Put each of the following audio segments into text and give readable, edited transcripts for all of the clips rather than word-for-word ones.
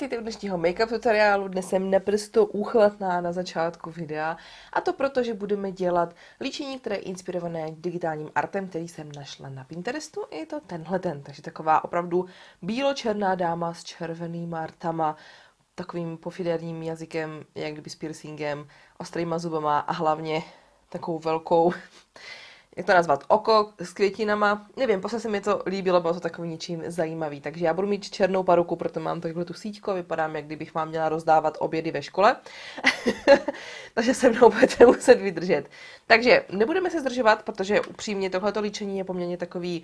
vítejte u dnešního make-up tutoriálu. Dnes jsem naprosto úchvatná na začátku videa, a to proto, že budeme dělat líčení, které je inspirované digitálním artem, který jsem našla na Pinterestu, i to tenhleten, takže taková opravdu bílo-černá dáma s červenýma rtama, takovým pofiderním jazykem, jak kdyby s piercingem, ostrýma zubama a hlavně takovou velkou, jak to nazvat, oko s květinama, nevím, prostě se mi to líbilo, bylo to takovým něčím zajímavý, takže já budu mít černou paruku, proto mám takhle tu síťku, vypadám, jak kdybych vám měla rozdávat obědy ve škole, takže se mnou budete muset vydržet. Takže nebudeme se zdržovat, protože upřímně tohleto líčení je poměrně takový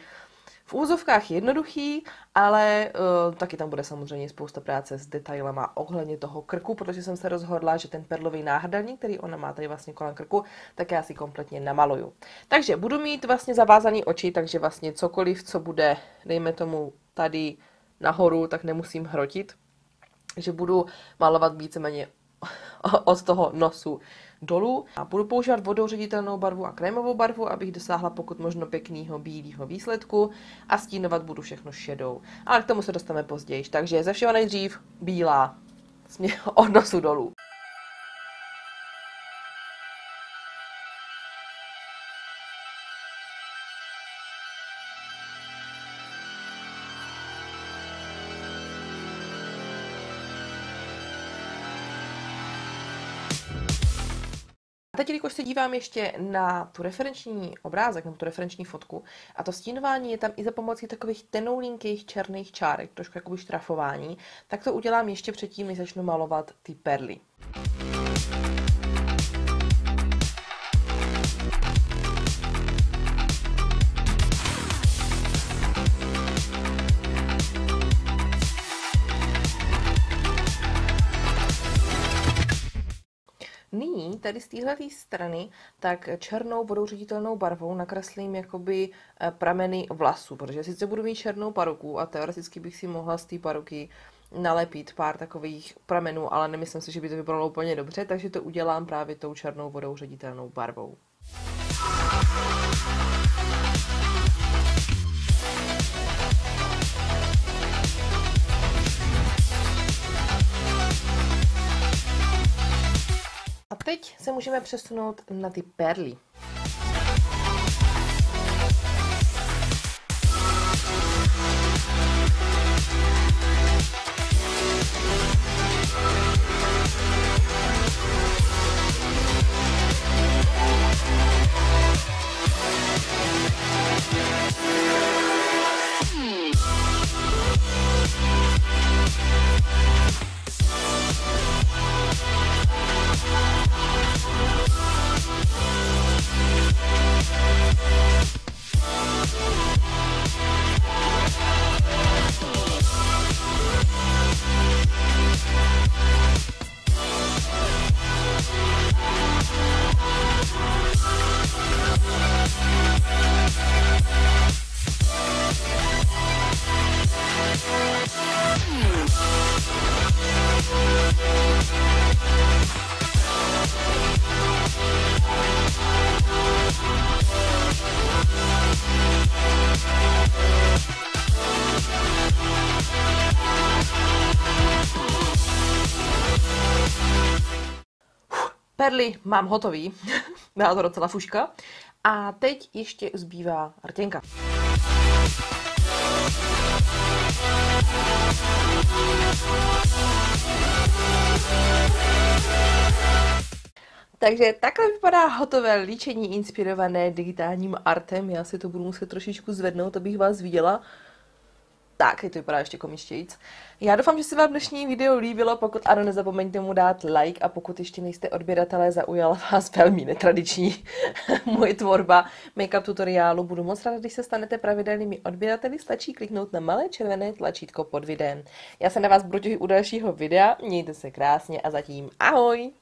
v úzovkách jednoduchý, ale taky tam bude samozřejmě spousta práce s detailama ohledně toho krku, protože jsem se rozhodla, že ten perlový náhrdelník, který ona má tady vlastně kolem krku, tak já si kompletně namaluju. Takže budu mít vlastně zavázané oči, takže vlastně cokoliv, co bude, dejme tomu tady nahoru, tak nemusím hrotit, že budu malovat víceméně od toho nosu dolů. A budu používat vodou ředitelnou barvu a krémovou barvu, abych dosáhla pokud možno pěkného bílého výsledku, a stínovat budu všechno šedou. Ale k tomu se dostaneme později, takže ze všeho nejdřív bílá od nosu dolů. A teď, když se dívám ještě na tu referenční obrázek, na tu referenční fotku, a to stínování je tam i za pomocí takových tenoulinkých černých čárek, trošku jakoby štrafování, tak to udělám ještě předtím, než začnu malovat ty perly. Nyní tady z téhle strany tak černou vodou ředitelnou barvou nakreslím jakoby prameny vlasů, protože sice budu mít černou paruku a teoreticky bych si mohla z té paruky nalepit pár takových pramenů, ale nemyslím si, že by to vypadalo úplně dobře, takže to udělám právě tou černou vodou ředitelnou barvou. Teď se můžeme přesunout na ty perly. Perly mám hotový, byla to docela fuška, a teď ještě zbývá rtěnka. Takže takhle vypadá hotové líčení inspirované digitálním artem. Já si to budu muset trošičku zvednout, abych vás viděla. Tak, to vypadá ještě komičtějíc. Já doufám, že se vám dnešní video líbilo, pokud ano, nezapomeňte mu dát like, a pokud ještě nejste odběratelé, zaujala vás velmi netradiční moje tvorba make-up tutoriálu. Budu moc ráda, když se stanete pravidelnými odběrateli, stačí kliknout na malé červené tlačítko pod videem. Já se na vás budu těšit u dalšího videa, mějte se krásně a zatím ahoj!